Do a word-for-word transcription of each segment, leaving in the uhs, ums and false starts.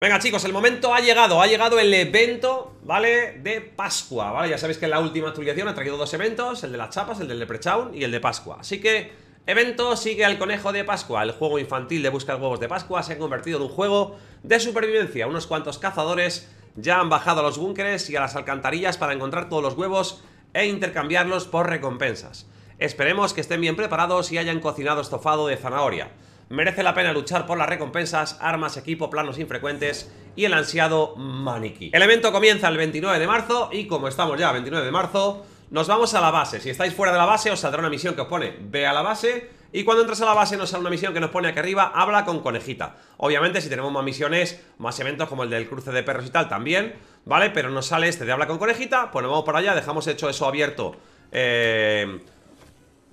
Venga chicos, el momento ha llegado, ha llegado el evento, ¿vale? De Pascua, ¿vale? Ya sabéis que en la última actualización ha traído dos eventos, el de las chapas, el del Leprechaun y el de Pascua. Así que, evento sigue al conejo de Pascua, el juego infantil de buscar huevos de Pascua se ha convertido en un juego de supervivencia. Unos cuantos cazadores ya han bajado a los búnkeres y a las alcantarillas para encontrar todos los huevos e intercambiarlos por recompensas. Esperemos que estén bien preparados y hayan cocinado estofado de zanahoria. Merece la pena luchar por las recompensas, armas, equipo, planos infrecuentes y el ansiado maniquí. El evento comienza el veintinueve de marzo y como estamos ya veintinueve de marzo, nos vamos a la base. Si estáis fuera de la base os saldrá una misión que os pone ve a la base y cuando entras a la base nos sale una misión que nos pone aquí arriba, habla con Conejita. Obviamente si tenemos más misiones, más eventos como el del cruce de perros y tal también, ¿vale? Pero nos sale este de habla con Conejita, pues nos vamos para allá, dejamos hecho eso abierto eh...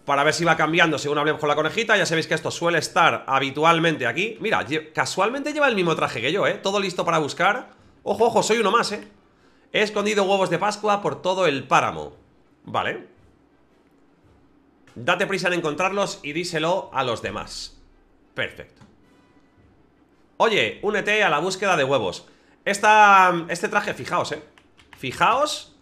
para ver si va cambiando según hablemos con la conejita. Ya sabéis que esto suele estar habitualmente aquí. Mira, casualmente lleva el mismo traje que yo, ¿eh? Todo listo para buscar. Ojo, ojo, soy uno más, ¿eh? He escondido huevos de Pascua por todo el páramo. Vale. Date prisa en encontrarlos y díselo a los demás. Perfecto. Oye, únete a la búsqueda de huevos. Esta, este traje, fijaos, ¿eh? Fijaos.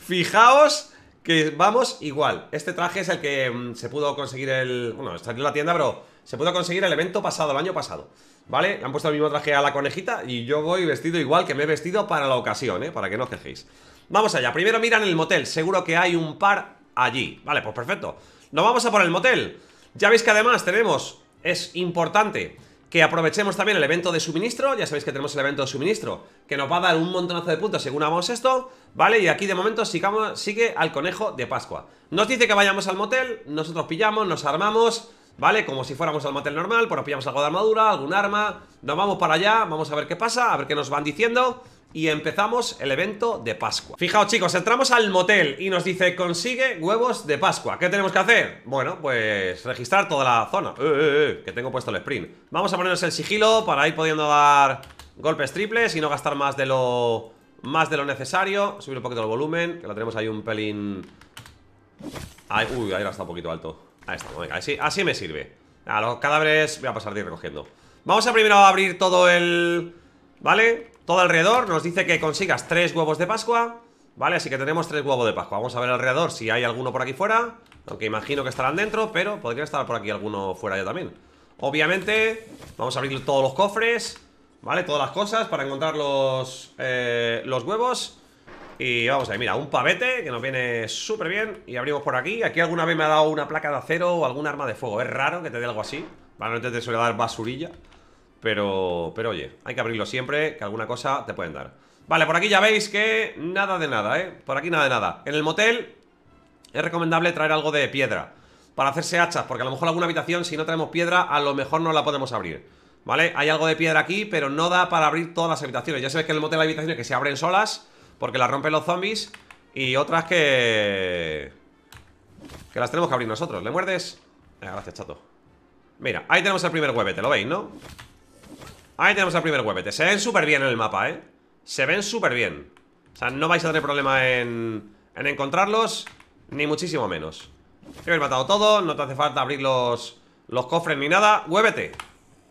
Fijaos. Que vamos igual. Este traje es el que mmm, se pudo conseguir el... Bueno, está en la tienda, pero se pudo conseguir el evento pasado, el año pasado, ¿vale? Han puesto el mismo traje a la conejita y yo voy vestido igual que me he vestido para la ocasión, ¿eh? Para que no os quejéis. Vamos allá. Primero mira en el motel. Seguro que hay un par allí. Vale, pues perfecto. Nos vamos a por el motel. Ya veis que además tenemos... Es importante que aprovechemos también el evento de suministro. Ya sabéis que tenemos el evento de suministro que nos va a dar un montonazo de puntos según hagamos esto, ¿vale? Y aquí de momento sigamos, sigue al conejo de Pascua. Nos dice que vayamos al motel, nosotros pillamos, nos armamos, ¿vale? Como si fuéramos al motel normal, pues nos pillamos algo de armadura, algún arma, nos vamos para allá, vamos a ver qué pasa, a ver qué nos van diciendo y empezamos el evento de Pascua. Fijaos chicos, entramos al motel y nos dice consigue huevos de Pascua. ¿Qué tenemos que hacer? Bueno, pues registrar toda la zona. eh, eh, eh, Que tengo puesto el sprint. Vamos a ponernos el sigilo para ir pudiendo dar golpes triples y no gastar más de lo Más de lo necesario. Subir un poquito el volumen, que lo tenemos ahí un pelín. Ay, uy, ahí está un poquito alto. Ahí está, venga, así, así me sirve. A los cadáveres voy a pasar de ir recogiendo. Vamos a primero abrir todo el... ¿Vale? Todo alrededor, nos dice que consigas tres huevos de Pascua, ¿vale? Así que tenemos tres huevos de Pascua. Vamos a ver alrededor si hay alguno por aquí fuera, aunque imagino que estarán dentro, pero podría estar por aquí alguno fuera ya también. Obviamente, vamos a abrir todos los cofres, ¿vale? Todas las cosas para encontrar los, eh, los huevos. Y vamos a ver, mira, un pavete que nos viene súper bien. Y abrimos por aquí. Aquí alguna vez me ha dado una placa de acero o algún arma de fuego. Es raro que te dé algo así. Normalmente te suele dar basurilla. Pero, pero oye, hay que abrirlo siempre, que alguna cosa te pueden dar. Vale, por aquí ya veis que nada de nada, ¿eh? Por aquí nada de nada. En el motel es recomendable traer algo de piedra para hacerse hachas, porque a lo mejor alguna habitación, si no traemos piedra, a lo mejor no la podemos abrir, ¿vale? Hay algo de piedra aquí, pero no da para abrir todas las habitaciones. Ya sabéis que en el motel hay habitaciones que se abren solas porque las rompen los zombies y otras que... que las tenemos que abrir nosotros. ¿Le muerdes? Eh, gracias, chato. Mira, ahí tenemos el primer huevete, ¿lo veis, no? Ahí tenemos el primer huevete. Se ven súper bien en el mapa, ¿eh? Se ven súper bien. O sea, no vais a tener problema en, en encontrarlos, ni muchísimo menos. Habéis matado todo, no te hace falta abrir los, los cofres ni nada. Huevete.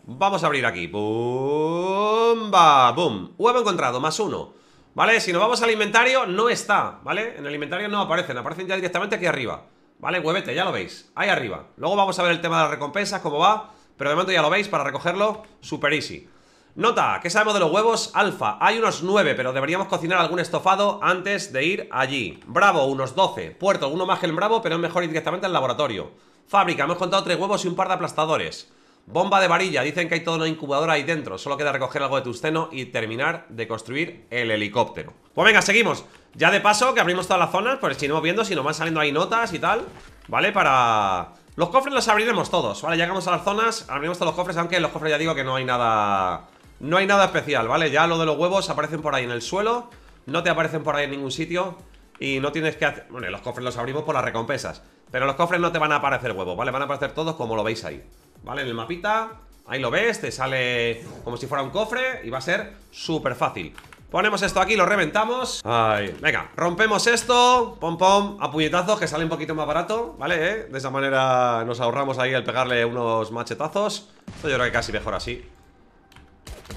Vamos a abrir aquí. ¡Bum! ¡Ba! ¡Bum! Huevo encontrado, más uno. ¿Vale? Si nos vamos al inventario, no está, ¿vale? En el inventario no aparecen, aparecen ya directamente aquí arriba. ¿Vale? Huevete, ya lo veis. Ahí arriba. Luego vamos a ver el tema de las recompensas, cómo va. Pero de momento ya lo veis para recogerlo. Super easy. Nota, ¿qué sabemos de los huevos? Alfa, hay unos nueve, pero deberíamos cocinar algún estofado antes de ir allí. Bravo, unos doce. Puerto, uno más que el Bravo, pero es mejor ir directamente al laboratorio. Fábrica, hemos contado tres huevos y un par de aplastadores. Bomba de varilla, dicen que hay toda una incubadora ahí dentro. Solo queda recoger algo de tungsteno y terminar de construir el helicóptero. Pues venga, seguimos. Ya de paso, que abrimos todas las zonas, pues si no viendo, si nos van saliendo ahí notas y tal, ¿vale? Para... Los cofres los abriremos todos, ¿vale? Llegamos a las zonas, abrimos todos los cofres, aunque en los cofres ya digo que no hay nada... No hay nada especial, ¿vale? Ya lo de los huevos aparecen por ahí en el suelo. No te aparecen por ahí en ningún sitio. Y no tienes que hacer... Bueno, los cofres los abrimos por las recompensas, pero en los cofres no te van a aparecer huevos, ¿vale? Van a aparecer todos como lo veis ahí, ¿vale? En el mapita, ahí lo ves, te sale como si fuera un cofre y va a ser súper fácil. Ponemos esto aquí, lo reventamos. Ay, venga, rompemos esto. Pom pom, a puñetazos, que sale un poquito más barato, ¿vale? ¿Eh? De esa manera nos ahorramos ahí el pegarle unos machetazos. Esto yo creo que casi mejor así.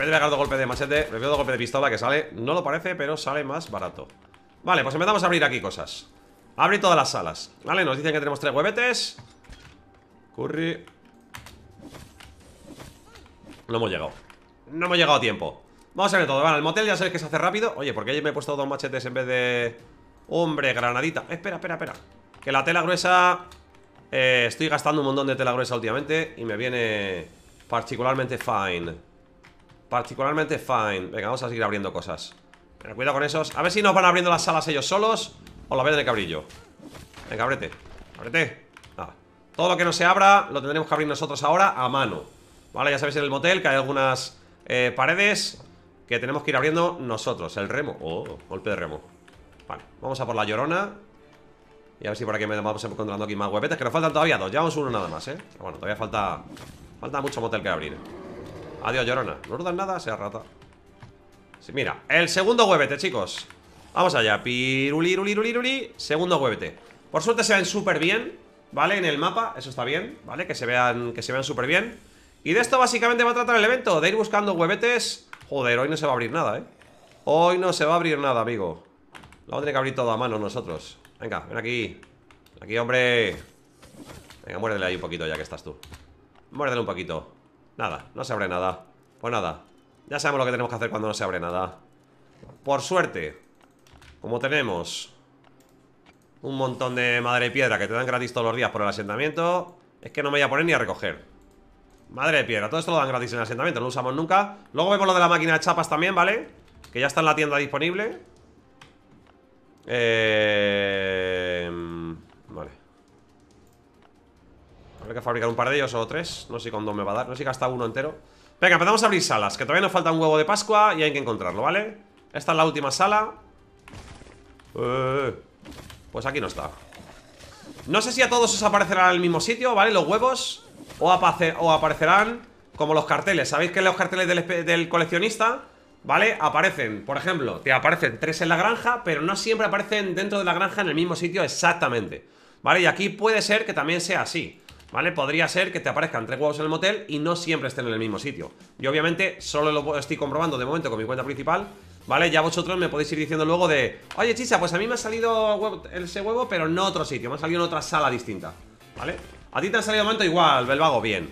vez de pegar dos golpes de machete, prefiero dos golpes de pistola, que sale, no lo parece, pero sale más barato. Vale, pues empezamos a abrir aquí cosas. Abre todas las salas. Vale, nos dicen que tenemos tres huevetes. Curry. No hemos llegado. No hemos llegado a tiempo. Vamos a ver todo. Vale, el motel ya sabéis que se hace rápido. Oye, ¿por qué me he puesto dos machetes en vez de...? Hombre, granadita. Eh, espera, espera, espera. Que la tela gruesa... Eh, estoy gastando un montón de tela gruesa últimamente y me viene particularmente fine. Particularmente fine. Venga, vamos a seguir abriendo cosas. Pero cuidado con esos. A ver si nos van abriendo las salas ellos solos o lo voy a tener que abrir yo. Venga, ábrete. Ábrete. Ah. Todo lo que no se abra lo tendremos que abrir nosotros ahora a mano. Vale, ya sabéis en el motel que hay algunas eh, paredes que tenemos que ir abriendo nosotros. El remo. Oh, golpe de remo. Vale, vamos a por la Llorona. Y a ver si por aquí me vamos encontrando aquí más huevetes, que nos faltan todavía dos, llevamos uno nada más, eh. Pero bueno, todavía falta falta mucho motel que abrir. Adiós, Llorona. No dudas nada, sea rata. Sí, mira, el segundo huevete, chicos. Vamos allá, piruliruliruliruli. Segundo huevete. Por suerte se ven súper bien, ¿vale? En el mapa, eso está bien, ¿vale? Que se vean, que se vean súper bien. Y de esto básicamente va a tratar el evento, de ir buscando huevetes. Joder, hoy no se va a abrir nada, eh. Hoy no se va a abrir nada, amigo. Lo vamos a tener que abrir todo a mano nosotros. Venga, ven aquí. Aquí, hombre. Venga, muérdele ahí un poquito ya que estás tú. Muérdele un poquito. Nada, no se abre nada. Pues nada, ya sabemos lo que tenemos que hacer cuando no se abre nada. Por suerte, como tenemos un montón de madre de piedra que te dan gratis todos los días por el asentamiento, es que no me voy a poner ni a recoger. Madre de piedra, todo esto lo dan gratis en el asentamiento, no lo usamos nunca. Luego vemos lo de la máquina de chapas también, ¿vale? Que ya está en la tienda disponible. Eh... Vale. Habrá que fabricar un par de ellos o tres. No sé con dos me va a dar, no sé si gasta uno entero. Venga, empezamos a abrir salas, que todavía nos falta un huevo de Pascua y hay que encontrarlo, ¿vale? Esta es la última sala. eh... Pues aquí no está. No sé si a todos os aparecerán en el mismo sitio, ¿vale? Los huevos o, aparecer, o aparecerán como los carteles. Sabéis que los carteles del, del coleccionista, ¿vale? Aparecen, por ejemplo, te aparecen tres en la granja, pero no siempre aparecen dentro de la granja en el mismo sitio exactamente, ¿vale? Y aquí puede ser que también sea así, ¿vale? Podría ser que te aparezcan tres huevos en el motel y no siempre estén en el mismo sitio. Yo obviamente solo lo estoy comprobando de momento con mi cuenta principal, ¿vale? Ya vosotros me podéis ir diciendo luego de: oye, Chicha, pues a mí me ha salido huevo, ese huevo, pero en otro sitio, me ha salido en otra sala distinta, ¿vale? A ti te han salido de momento igual, Belvago, bien.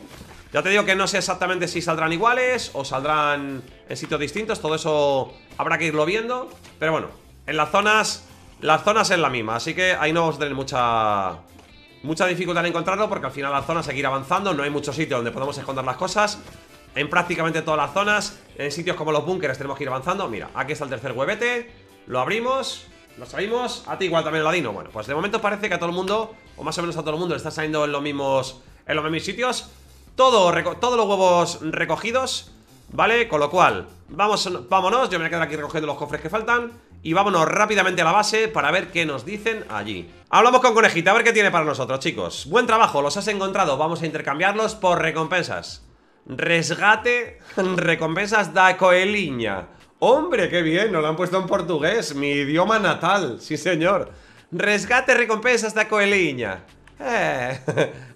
Ya te digo que no sé exactamente si saldrán iguales o saldrán en sitios distintos. Todo eso habrá que irlo viendo. Pero bueno, en las zonas, las zonas es la misma, así que ahí no os den mucha, mucha dificultad en encontrarlo, porque al final las zonas hay que ir avanzando. No hay muchos sitios donde podemos esconder las cosas. En prácticamente todas las zonas, en sitios como los búnkeres tenemos que ir avanzando. Mira, aquí está el tercer huevete. Lo abrimos, lo salimos. A ti igual también, Ladino. Bueno, pues de momento parece que a todo el mundo, o más o menos a todo el mundo, le está saliendo en los mismos, en los mismos sitios. Todo, todos los huevos recogidos, ¿vale? Con lo cual, vamos, vámonos, yo me voy a quedar aquí recogiendo los cofres que faltan. Y vámonos rápidamente a la base para ver qué nos dicen allí. Hablamos con Conejita, a ver qué tiene para nosotros, chicos. Buen trabajo, los has encontrado, vamos a intercambiarlos por recompensas. Resgate, recompensas da coeliña. Hombre, qué bien, nos lo han puesto en portugués, mi idioma natal, sí señor. Resgate, recompensas da coeliña. Eh,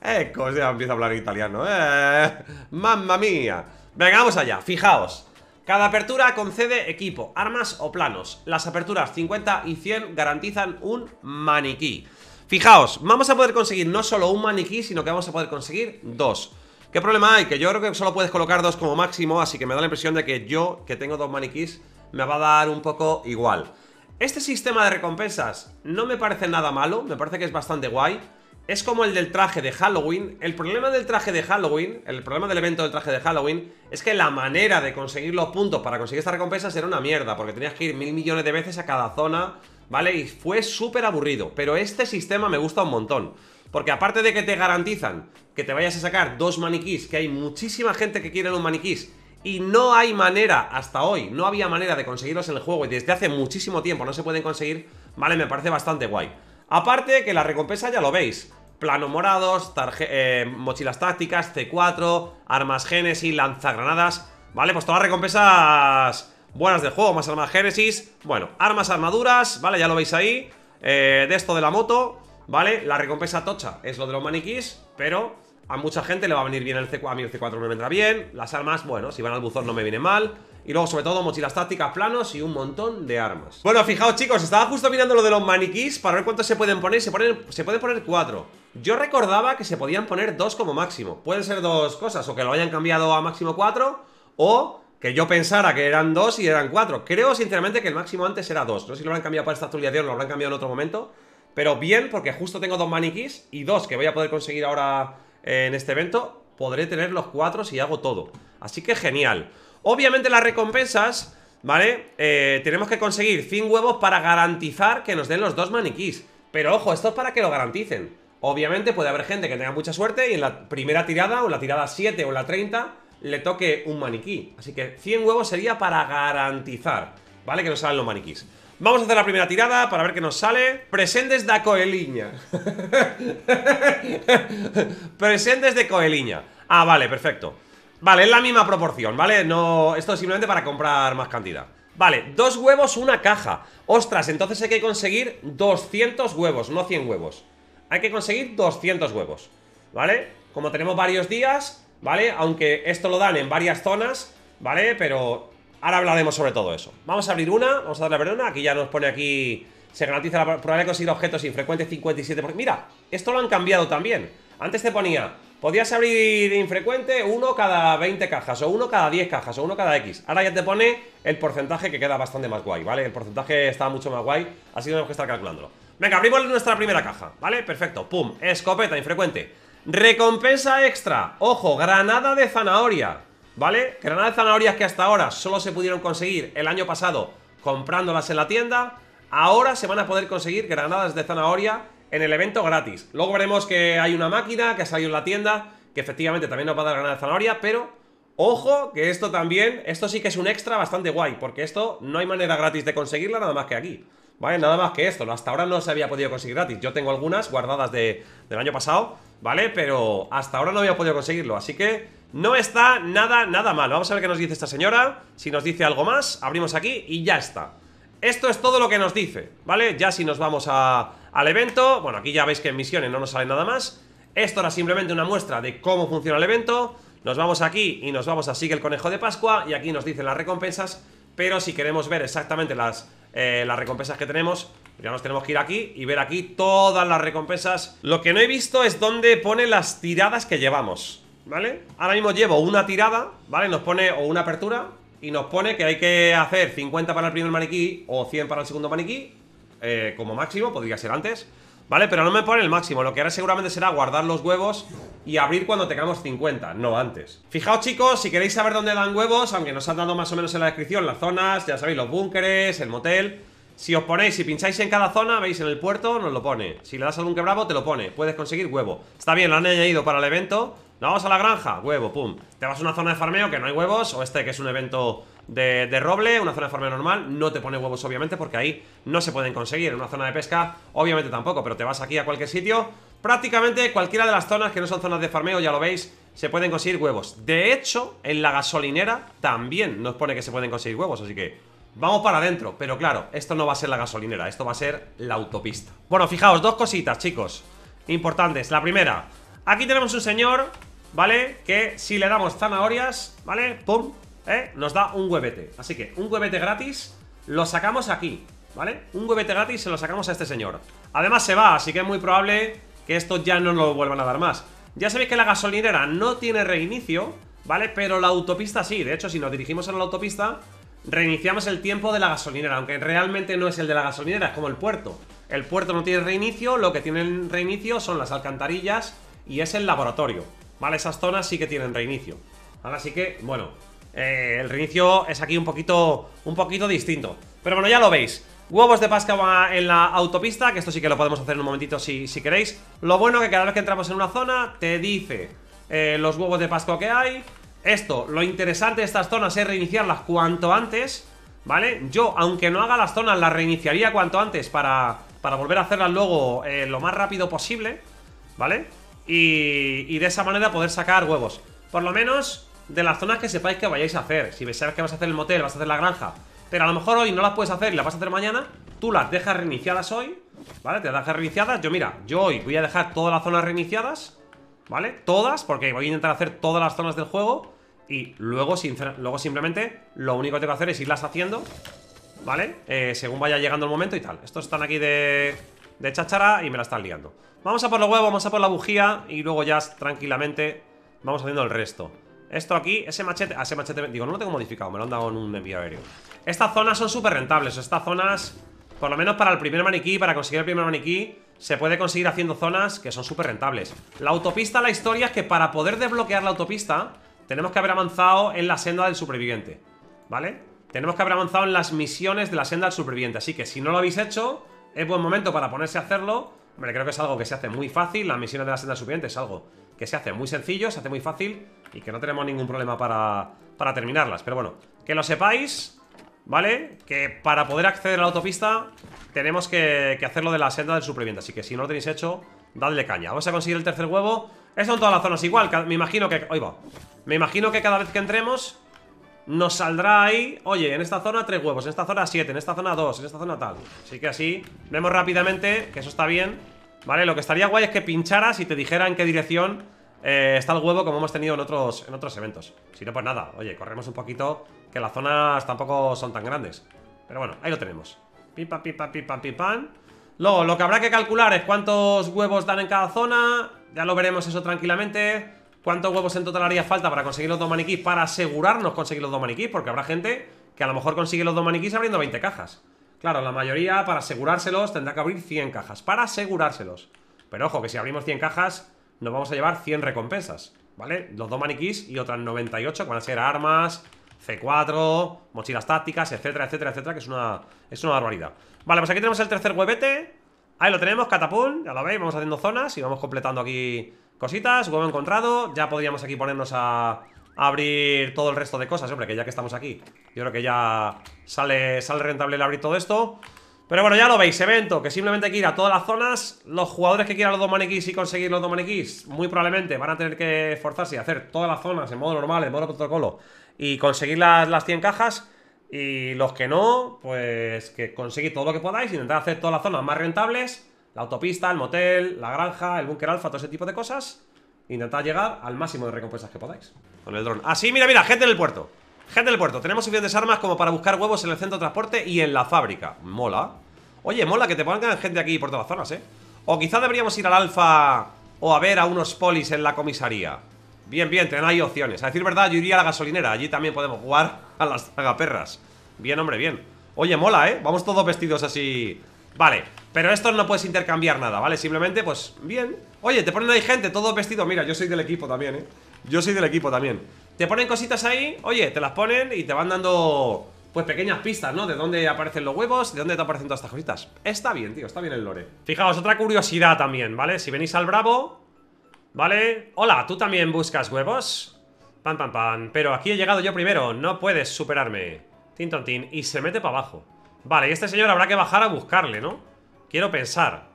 eh, o sea, empieza a hablar en italiano. eh, Mamma mía. Venga, vamos allá, fijaos. Cada apertura concede equipo, armas o planos. Las aperturas cincuenta y cien garantizan un maniquí. Fijaos, vamos a poder conseguir no solo un maniquí, sino que vamos a poder conseguir dos. ¿Qué problema hay? Que yo creo que solo puedes colocar dos como máximo, así que me da la impresión de que yo, que tengo dos maniquís, me va a dar un poco igual. Este sistema de recompensas no me parece nada malo, me parece que es bastante guay. Es como el del traje de Halloween. El problema del traje de Halloween, el problema del evento del traje de Halloween, es que la manera de conseguir los puntos para conseguir estas recompensas era una mierda, porque tenías que ir mil millones de veces a cada zona, ¿vale? Y fue súper aburrido. Pero este sistema me gusta un montón, porque aparte de que te garantizan que te vayas a sacar dos maniquís, que hay muchísima gente que quiere un maniquís y no hay manera, hasta hoy no había manera de conseguirlos en el juego, y desde hace muchísimo tiempo no se pueden conseguir, ¿vale? Me parece bastante guay. Aparte que la recompensa ya lo veis, planos morados, eh, mochilas tácticas, ce cuatro, armas Génesis, lanzagranadas, ¿vale? Pues todas las recompensas buenas del juego, más armas Génesis, bueno, armas, armaduras, ¿vale? Ya lo veis ahí, eh, de esto de la moto, ¿vale? La recompensa tocha es lo de los maniquís, pero A mucha gente le va a venir bien el C cuatro. A mí el C cuatro me vendrá bien. Las armas, bueno, si van al buzón no me vienen mal. Y luego, sobre todo, mochilas tácticas, planos y un montón de armas. Bueno, fijaos, chicos, estaba justo mirando lo de los maniquís para ver cuántos se pueden poner. Se, ponen, se pueden poner cuatro. Yo recordaba que se podían poner dos como máximo. Pueden ser dos cosas, o que lo hayan cambiado a máximo cuatro, o que yo pensara que eran dos y eran cuatro. Creo, sinceramente, que el máximo antes era dos. No sé si lo habrán cambiado para esta actualización o lo habrán cambiado en otro momento. Pero bien, porque justo tengo dos maniquís y dos que voy a poder conseguir ahora en este evento. Podré tener los cuatro si hago todo. Así que genial. Obviamente las recompensas, ¿vale? Eh, tenemos que conseguir cien huevos para garantizar que nos den los dos maniquís. Pero ojo, esto es para que lo garanticen. Obviamente puede haber gente que tenga mucha suerte y en la primera tirada, o en la tirada siete o en la treinta, le toque un maniquí. Así que cien huevos sería para garantizar, ¿vale? Que nos salen los maniquís. Vamos a hacer la primera tirada para ver qué nos sale. Presentes da coeliña. Presentes de coeliña. Ah, vale, perfecto. Vale, es la misma proporción, ¿vale? No, esto es simplemente para comprar más cantidad. Vale, dos huevos, una caja. Ostras, entonces hay que conseguir doscientos huevos, no cien huevos. Hay que conseguir doscientos huevos, ¿vale? Como tenemos varios días, ¿vale? Aunque esto lo dan en varias zonas, ¿vale? Pero ahora hablaremos sobre todo eso. Vamos a abrir una, vamos a darle a ver una. Aquí ya nos pone aquí, se garantiza la probabilidad de conseguir objetos infrecuentes cincuenta y siete por ciento. Mira, esto lo han cambiado también. Antes te ponía, podías abrir infrecuente uno cada veinte cajas, o uno cada diez cajas, o uno cada X. Ahora ya te pone el porcentaje, que queda bastante más guay, ¿vale? El porcentaje está mucho más guay, así tenemos que estar calculándolo. Venga, abrimos nuestra primera caja, ¿vale? Perfecto, pum, escopeta infrecuente. Recompensa extra, ojo, granada de zanahoria, ¿vale? Granadas de zanahorias que hasta ahora solo se pudieron conseguir el año pasado comprándolas en la tienda. Ahora se van a poder conseguir granadas de zanahoria en el evento gratis. Luego veremos que hay una máquina que ha salido en la tienda que efectivamente también nos va a dar granadas de zanahoria. Pero, ojo, que esto también, esto sí que es un extra bastante guay, porque esto no hay manera gratis de conseguirla nada más que aquí, ¿vale? Nada más que esto, hasta ahora no se había podido conseguir gratis. Yo tengo algunas guardadas de, del año pasado, ¿vale? Pero hasta ahora no había podido conseguirlo, así que no está nada, nada mal. Vamos a ver qué nos dice esta señora. Si nos dice algo más, abrimos aquí y ya está. Esto es todo lo que nos dice, ¿vale? Ya si nos vamos a, al evento. Bueno, aquí ya veis que en misiones no nos sale nada más. Esto era simplemente una muestra de cómo funciona el evento. Nos vamos aquí y nos vamos a Sigue el Conejo de Pascua. Y aquí nos dicen las recompensas. Pero si queremos ver exactamente las, eh, las recompensas que tenemos, ya nos tenemos que ir aquí y ver aquí todas las recompensas. Lo que no he visto es dónde pone las tiradas que llevamos, ¿vale? Ahora mismo llevo una tirada, ¿vale? Nos pone, o una apertura, y nos pone que hay que hacer cincuenta para el primer maniquí o cien para el segundo maniquí, eh, como máximo, podría ser antes, ¿vale? Pero no me pone el máximo. Lo que haré seguramente será guardar los huevos y abrir cuando tengamos cincuenta, no antes. Fijaos, chicos, si queréis saber dónde dan huevos, aunque nos han dado más o menos en la descripción las zonas, ya sabéis, los búnkeres, el motel. Si os ponéis, si pincháis en cada zona, veis en el puerto, nos lo pone. Si le das a algún quebravo, te lo pone. Puedes conseguir huevo. Está bien, lo han añadido para el evento. Nos vamos a la granja, huevo, pum. Te vas a una zona de farmeo que no hay huevos, o este que es un evento de, de roble, una zona de farmeo normal, no te pone huevos obviamente porque ahí no se pueden conseguir. En una zona de pesca obviamente tampoco, pero te vas aquí a cualquier sitio. Prácticamente cualquiera de las zonas que no son zonas de farmeo, ya lo veis, se pueden conseguir huevos. De hecho, en la gasolinera también nos pone que se pueden conseguir huevos, así que vamos para adentro, pero claro, esto no va a ser la gasolinera, esto va a ser la autopista. Bueno, fijaos, dos cositas, chicos, importantes. La primera, aquí tenemos un señor, ¿vale? Que si le damos zanahorias, ¿vale? Pum, ¿eh? Nos da un huevete. Así que un huevete gratis lo sacamos aquí, ¿vale? Un huevete gratis se lo sacamos a este señor. Además se va, así que es muy probable que esto ya no lo vuelvan a dar más. Ya sabéis que la gasolinera no tiene reinicio, ¿vale? Pero la autopista sí. De hecho, si nos dirigimos a la autopista, reiniciamos el tiempo de la gasolinera. Aunque realmente no es el de la gasolinera, es como el puerto. El puerto no tiene reinicio, lo que tienen reinicio son las alcantarillas y es el laboratorio, ¿vale? Esas zonas sí que tienen reinicio. Ahora sí que, bueno, eh, el reinicio es aquí un poquito, un poquito distinto. Pero bueno, ya lo veis. Huevos de Pascua en la autopista, que esto sí que lo podemos hacer en un momentito si, si queréis. Lo bueno que cada vez que entramos en una zona te dice eh, los huevos de Pascua que hay. Esto, lo interesante de estas zonas es reiniciarlas cuanto antes, ¿vale? Yo, aunque no haga las zonas, las reiniciaría cuanto antes para, para volver a hacerlas luego eh, lo más rápido posible, ¿vale? Y, y de esa manera poder sacar huevos. Por lo menos de las zonas que sepáis que vayáis a hacer. Si sabes que vas a hacer el motel, vas a hacer la granja, pero a lo mejor hoy no las puedes hacer y las vas a hacer mañana, tú las dejas reiniciadas hoy, ¿vale? Te las dejas reiniciadas. Yo, mira, yo hoy voy a dejar todas las zonas reiniciadas, ¿vale? Todas, porque voy a intentar hacer todas las zonas del juego. Y luego, luego simplemente lo único que tengo que hacer es irlas haciendo, ¿vale? Eh, según vaya llegando el momento y tal. Estos están aquí de, de cháchara y me la están liando. Vamos a por los huevos, vamos a por la bujía. Y luego ya tranquilamente vamos haciendo el resto. Esto aquí, ese machete, ese machete, digo, no lo tengo modificado, me lo han dado en un envío aéreo. Estas zonas son súper rentables, estas zonas, por lo menos para el primer maniquí, para conseguir el primer maniquí, se puede conseguir haciendo zonas que son súper rentables. La autopista, la historia es que para poder desbloquear la autopista, tenemos que haber avanzado en la senda del superviviente, ¿vale? Tenemos que haber avanzado en las misiones de la senda del superviviente, así que si no lo habéis hecho, es buen momento para ponerse a hacerlo. Hombre, creo que es algo que se hace muy fácil, las misiones de la senda del superviviente es algo que se hace muy sencillo, se hace muy fácil y que no tenemos ningún problema para, para terminarlas. Pero bueno, que lo sepáis, ¿vale? Que para poder acceder a la autopista tenemos que, que hacerlo de la senda del superviviente. Así que si no lo tenéis hecho, dadle caña. Vamos a conseguir el tercer huevo. Estas son todas las zonas igual, me imagino que... Ahí va. Me imagino que cada vez que entremos nos saldrá ahí, oye, en esta zona tres huevos, en esta zona siete, en esta zona dos, en esta zona tal. Así que así vemos rápidamente que eso está bien, ¿vale? Lo que estaría guay es que pincharas y te dijera en qué dirección eh, está el huevo, como hemos tenido en otros, en otros eventos. Si no, pues nada, oye, corremos un poquito, que las zonas tampoco son tan grandes. Pero bueno, ahí lo tenemos. Pim, pam, pim, pam, pim, pam, pim, pam. Luego, lo que habrá que calcular es cuántos huevos dan en cada zona. Ya lo veremos eso tranquilamente. ¿Cuántos huevos en total haría falta para conseguir los dos maniquís? Para asegurarnos conseguir los dos maniquís, porque habrá gente que a lo mejor consigue los dos maniquís abriendo veinte cajas. Claro, la mayoría para asegurárselos tendrá que abrir cien cajas, para asegurárselos. Pero ojo, que si abrimos cien cajas nos vamos a llevar cien recompensas, ¿vale? Los dos maniquís y otras noventa y ocho que van a ser armas, ce cuatro, mochilas tácticas, etcétera, etcétera, etcétera, que es una, es una barbaridad. Vale, pues aquí tenemos el tercer huevete. Ahí lo tenemos, catapult, ya lo veis, vamos haciendo zonas y vamos completando aquí cositas, huevo encontrado. Ya podríamos aquí ponernos a, a abrir todo el resto de cosas, hombre, que ya que estamos aquí yo creo que ya sale, sale rentable el abrir todo esto. Pero bueno, ya lo veis, evento, que simplemente hay que ir a todas las zonas. Los jugadores que quieran los dos maniquís y conseguir los dos maniquís, muy probablemente van a tener que esforzarse y hacer todas las zonas en modo normal, en modo protocolo, y conseguir las, las cien cajas. Y los que no, pues que conseguid todo lo que podáis, intentar hacer todas las zonas más rentables. La autopista, el motel, la granja, el búnker alfa, todo ese tipo de cosas. Intentad llegar al máximo de recompensas que podáis con el dron. Así, mira, mira, gente en el puerto. Gente en el puerto, tenemos suficientes armas como para buscar huevos en el centro de transporte y en la fábrica. Mola. Oye, mola que te pongan gente aquí por todas las zonas, eh. O quizá deberíamos ir al alfa o a ver a unos polis en la comisaría. Bien, bien, tenéis ahí opciones. A decir verdad, yo iría a la gasolinera, allí también podemos jugar a las tragaperras. Bien, hombre, bien. Oye, mola, eh, vamos todos vestidos así. Vale, pero estos no puedes intercambiar nada, ¿vale? Simplemente, pues, bien. Oye, te ponen ahí gente, todo vestido. Mira, yo soy del equipo también, ¿eh? Yo soy del equipo también. Te ponen cositas ahí, oye, te las ponen y te van dando, pues, pequeñas pistas, ¿no? De dónde aparecen los huevos, de dónde te aparecen todas estas cositas. Está bien, tío, está bien el lore. Fijaos, otra curiosidad también, ¿vale? Si venís al Bravo, ¿vale? Hola, ¿tú también buscas huevos? Pan, pan, pan. Pero aquí he llegado yo primero, no puedes superarme. Tin, ton, tin. Y se mete para abajo. Vale, y este señor habrá que bajar a buscarle, ¿no? Quiero pensar.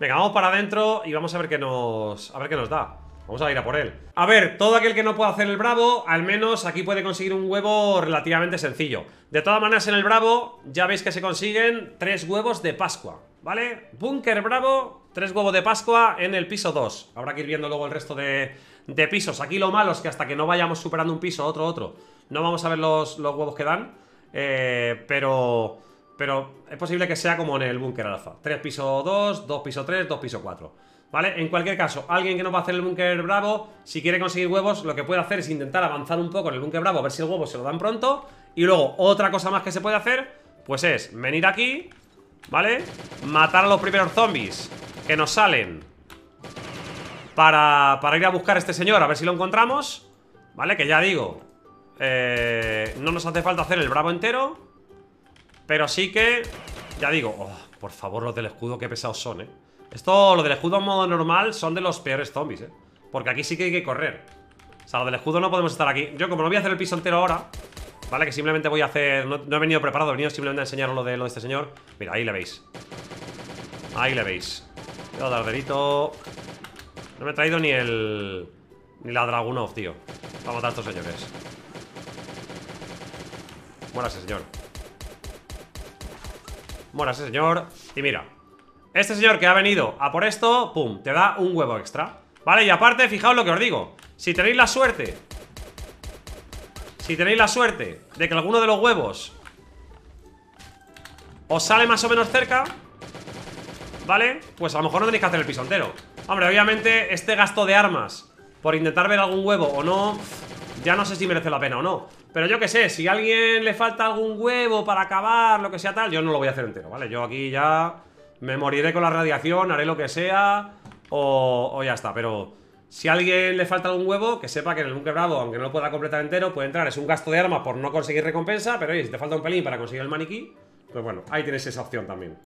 Venga, vamos para adentro y vamos a ver qué nos... A ver qué nos da. Vamos a ir a por él. A ver, todo aquel que no pueda hacer el Bravo, al menos aquí puede conseguir un huevo relativamente sencillo. De todas maneras, en el Bravo ya veis que se consiguen tres huevos de Pascua, ¿vale? Búnker Bravo, tres huevos de Pascua en el piso dos. Habrá que ir viendo luego el resto de, de pisos. Aquí lo malo es que hasta que no vayamos superando un piso, otro, otro, no vamos a ver los, los huevos que dan. Eh, pero... Pero es posible que sea como en el búnker alfa, tres piso dos, dos piso tres, dos piso cuatro, ¿vale? En cualquier caso, alguien que no va a hacer el búnker bravo, si quiere conseguir huevos, lo que puede hacer es intentar avanzar un poco en el búnker bravo, a ver si el huevo se lo dan pronto. Y luego, otra cosa más que se puede hacer, pues es venir aquí, ¿vale? Matar a los primeros zombies que nos salen para, para ir a buscar a este señor, a ver si lo encontramos, ¿vale? Que ya digo, eh, no nos hace falta hacer el bravo entero, pero sí que, ya digo, oh, por favor, los del escudo, qué pesados son, eh. Esto, los del escudo en modo normal son de los peores zombies, eh. Porque aquí sí que hay que correr. O sea, los del escudo no podemos estar aquí. Yo como no voy a hacer el piso entero ahora, vale, que simplemente voy a hacer, no, no he venido preparado, he venido simplemente a enseñaros lo de, lo de este señor. Mira, ahí le veis. Ahí le veis. Yo dar dedito. No me he traído ni el... Ni la Dragunov, tío. Vamos a matar a estos señores. Muera ese señor. Bueno, ese señor. Y mira, este señor que ha venido a por esto, pum, te da un huevo extra. Vale, y aparte, fijaos lo que os digo. Si tenéis la suerte Si tenéis la suerte de que alguno de los huevos os sale más o menos cerca, ¿vale? Pues a lo mejor no tenéis que hacer el piso entero. Hombre, obviamente este gasto de armas por intentar ver algún huevo o no, ya no sé si merece la pena o no. Pero yo qué sé, si a alguien le falta algún huevo para acabar, lo que sea tal, yo no lo voy a hacer entero, ¿vale? Yo aquí ya me moriré con la radiación, haré lo que sea o, o ya está. Pero si a alguien le falta algún huevo, que sepa que en el búnker bravo, aunque no lo pueda completar entero, puede entrar. Es un gasto de armas por no conseguir recompensa, pero oye, si te falta un pelín para conseguir el maniquí, pues bueno, ahí tienes esa opción también.